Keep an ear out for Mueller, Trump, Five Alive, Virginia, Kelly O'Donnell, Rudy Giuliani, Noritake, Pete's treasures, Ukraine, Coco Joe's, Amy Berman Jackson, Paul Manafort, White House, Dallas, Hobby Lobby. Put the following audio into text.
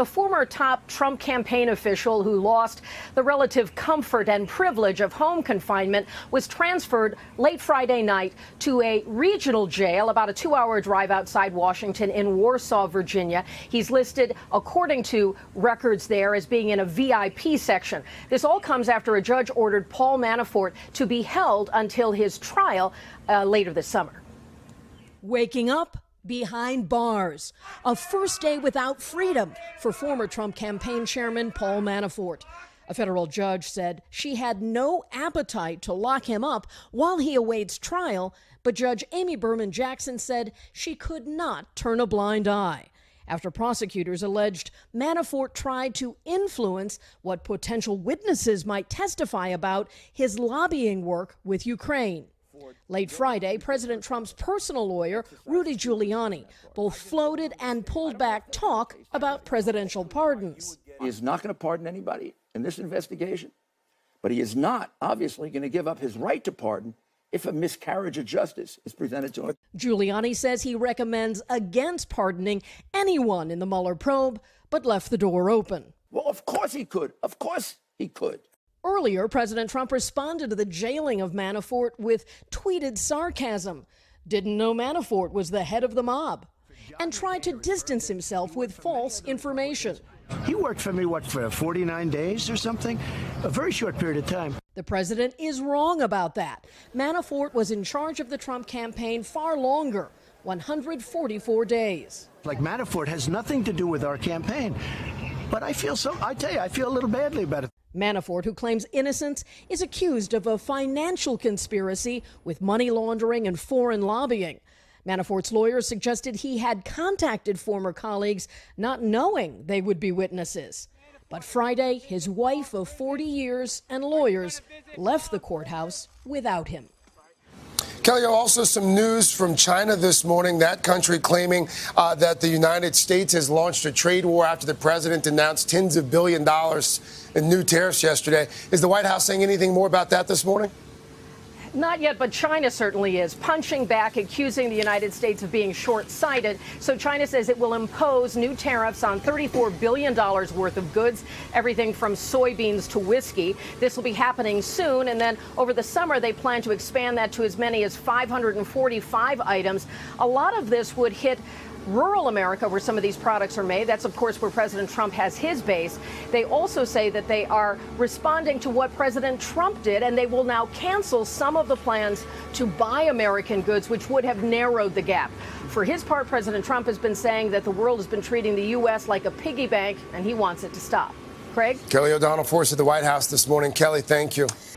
the former top Trump campaign official who lost the relative comfort and privilege of home confinement was transferred late Friday night to a regional jail about a 2-hour drive outside Washington in Warsaw, Virginia. He's listed, according to records there, as being in a VIP section. This all comes after a judge ordered Paul Manafort to be held until his trial later this summer. Waking up behind bars, a first day without freedom for former Trump campaign chairman Paul Manafort. A federal judge said she had no appetite to lock him up while he awaits trial, but Judge Amy Berman Jackson said she could not turn a blind eye after prosecutors alleged Manafort tried to influence what potential witnesses might testify about his lobbying work with Ukraine. Late Friday, President Trump's personal lawyer, Rudy Giuliani, both floated and pulled back talk about presidential pardons. He is not going to pardon anybody in this investigation, but he is not, obviously, going to give up his right to pardon if a miscarriage of justice is presented to him. Giuliani says he recommends against pardoning anyone in the Mueller probe, but left the door open. Well, of course he could. Of course he could. Earlier, President Trump responded to the jailing of Manafort with tweeted sarcasm, didn't know Manafort was the head of the mob, and tried to distance himself with false information. He worked for me, what, for 49 days or something? A very short period of time. The president is wrong about that. Manafort was in charge of the Trump campaign far longer, 144 days. Like, Manafort has nothing to do with our campaign, but I feel so, I tell you, I feel a little badly about it. Manafort, who claims innocence, is accused of a financial conspiracy with money laundering and foreign lobbying. Manafort's lawyers suggested he had contacted former colleagues not knowing they would be witnesses. But Friday, his wife of 40 years and lawyers left the courthouse without him. Kelly, also some news from China this morning, that country claiming that the United States has launched a trade war after the president announced tens of billions of dollars in new tariffs yesterday. Is the White House saying anything more about that this morning? Not yet, but China certainly is punching back, accusing the United States of being short-sighted. So China says it will impose new tariffs on $34 billion worth of goods, everything from soybeans to whiskey. This will be happening soon, and then over the summer they plan to expand that to as many as 545 items. A lot of this would hit rural America, where some of these products are made. That's, of course, where President Trump has his base. They also say that they are responding to what President Trump did, and they will now cancel some of the plans to buy American goods, which would have narrowed the gap. For his part, President Trump has been saying that the world has been treating the U.S. like a piggy bank, and he wants it to stop. Craig? Kelly O'Donnell, Force at the White House this morning. Kelly, thank you.